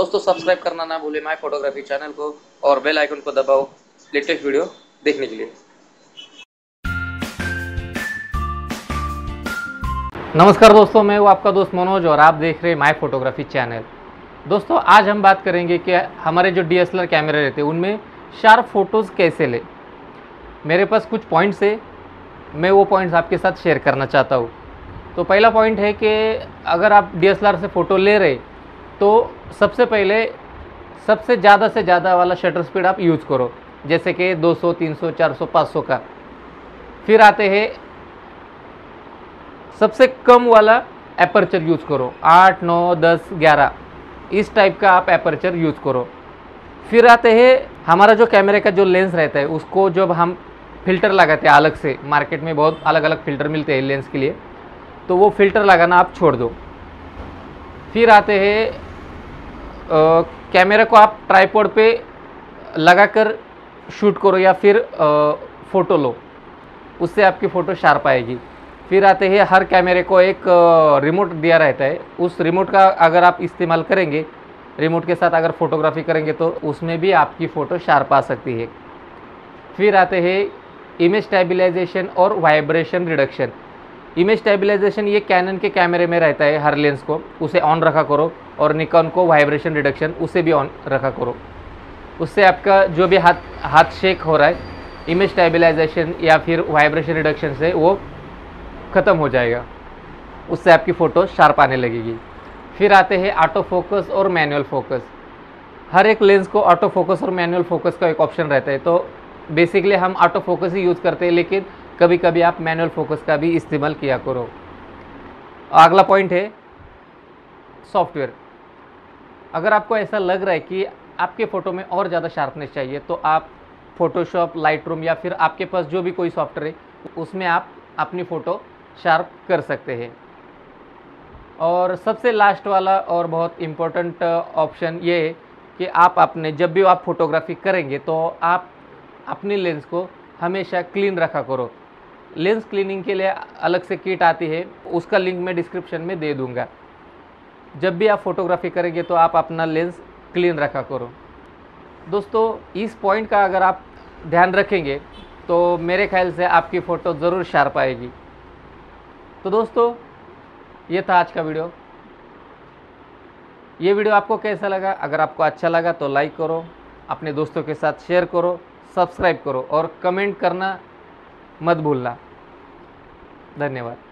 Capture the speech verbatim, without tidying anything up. दोस्तों सब्सक्राइब करना ना भूले माय फोटोग्राफी चैनल को और बेल आइकन को दबाओ लेटेस्ट वीडियो देखने के लिए। नमस्कार दोस्तों, मैं हूँ आपका दोस्त मनोज और आप देख रहे हैं माय फोटोग्राफी चैनल। दोस्तों आज हम बात करेंगे कि हमारे जो डी एस एल आर कैमरे रहते हैं उनमें शार्प फोटोज़ कैसे लें। मेरे पास कुछ पॉइंट्स है, मैं वो पॉइंट्स आपके साथ शेयर करना चाहता हूँ। तो पहला पॉइंट है कि अगर आप डी एस एल आर से फ़ोटो ले रहे तो सबसे पहले सबसे ज़्यादा से ज़्यादा वाला शटर स्पीड आप यूज़ करो, जैसे कि दो सौ, तीन सौ, चार सौ, पाँच सौ का। फिर आते हैं सबसे कम वाला एपर्चर यूज़ करो, आठ, नौ, दस, ग्यारह इस टाइप का आप एपर्चर यूज़ करो। फिर आते हैं हमारा जो कैमरे का जो लेंस रहता है उसको जब हम फ़िल्टर लगाते हैं अलग से, मार्केट में बहुत अलग अलग फ़िल्टर मिलते हैं लेंस के लिए, तो वो फ़िल्टर लगाना आप छोड़ दो। फिर आते हैं कैमरा को आप ट्राइपॉड पे लगाकर शूट करो या फिर आ, फ़ोटो लो, उससे आपकी फ़ोटो शार्प आएगी। फिर आते हैं हर कैमरे को एक रिमोट दिया रहता है, उस रिमोट का अगर आप इस्तेमाल करेंगे, रिमोट के साथ अगर फ़ोटोग्राफी करेंगे तो उसमें भी आपकी फ़ोटो शार्प आ सकती है। फिर आते हैं इमेज स्टेबलाइजेशन और वाइब्रेशन रिडक्शन। इमेज स्टेबलाइजेशन ये कैनन के कैमरे में रहता है, हर लेंस को उसे ऑन रखा करो, और निकॉन को वाइब्रेशन रिडक्शन उसे भी ऑन रखा करो, उससे आपका जो भी हाथ हाथ शेक हो रहा है इमेज स्टेबलाइजेशन या फिर वाइब्रेशन रिडक्शन से वो ख़त्म हो जाएगा, उससे आपकी फ़ोटो शार्प आने लगेगी। फिर आते हैं ऑटो फोकस और मैनुअल फोकस। हर एक लेंस को ऑटो फोकस और मैनुअल फोकस का एक ऑप्शन रहता है, तो बेसिकली हम ऑटो फोकस ही यूज़ करते हैं, लेकिन कभी कभी आप मैनुअल फोकस का भी इस्तेमाल किया करो। अगला पॉइंट है सॉफ्टवेयर। अगर आपको ऐसा लग रहा है कि आपके फ़ोटो में और ज़्यादा शार्पनेस चाहिए तो आप फोटोशॉप, लाइट रूम या फिर आपके पास जो भी कोई सॉफ्टवेयर है उसमें आप अपनी फ़ोटो शार्प कर सकते हैं। और सबसे लास्ट वाला और बहुत इम्पोर्टेंट ऑप्शन ये है कि आप अपने जब भी आप फोटोग्राफी करेंगे तो आप अपनी लेंस को हमेशा क्लीन रखा करो। लेंस क्लीनिंग के लिए अलग से किट आती है, उसका लिंक मैं डिस्क्रिप्शन में दे दूंगा। जब भी आप फोटोग्राफी करेंगे तो आप अपना लेंस क्लीन रखा करो। दोस्तों इस पॉइंट का अगर आप ध्यान रखेंगे तो मेरे ख्याल से आपकी फ़ोटो ज़रूर शार्प आएगी। तो दोस्तों ये था आज का वीडियो। ये वीडियो आपको कैसा लगा? अगर आपको अच्छा लगा तो लाइक करो, अपने दोस्तों के साथ शेयर करो, सब्सक्राइब करो और कमेंट करना मत भूलना। धन्यवाद।